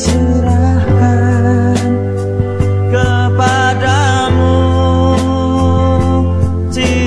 serahkan kepadamu, cintaku.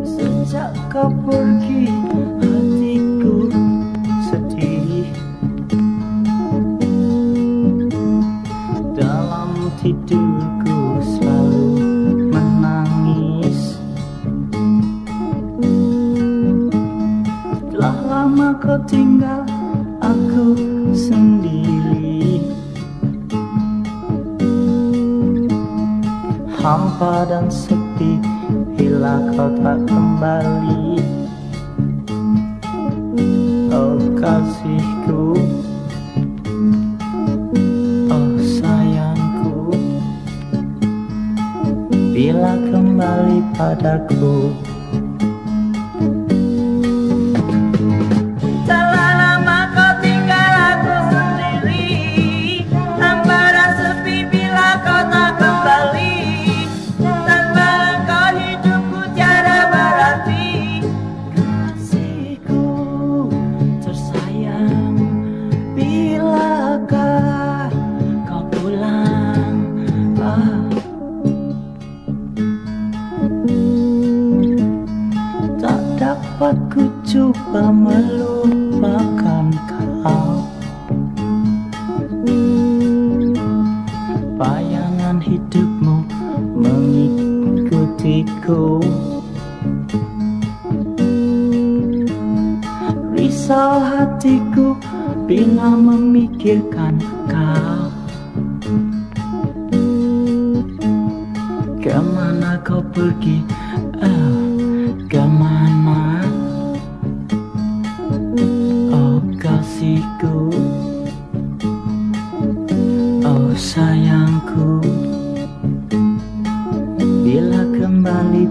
Sejak kau pergi, hatiku sedih. Dalam tidurku selalu menangis. Telah lama kau tinggal, aku sendiri. Hampa dan sepi bila kau tak kembali. Oh kasihku, oh sayangku, bila kembali padaku. Dapat ku coba melupakan kau. Bayangan hidupmu mengikutiku. Risau hatiku bila memikirkan kau. Kemana kau pergi? Kemana? Oh kasihku, oh sayangku, bila kembali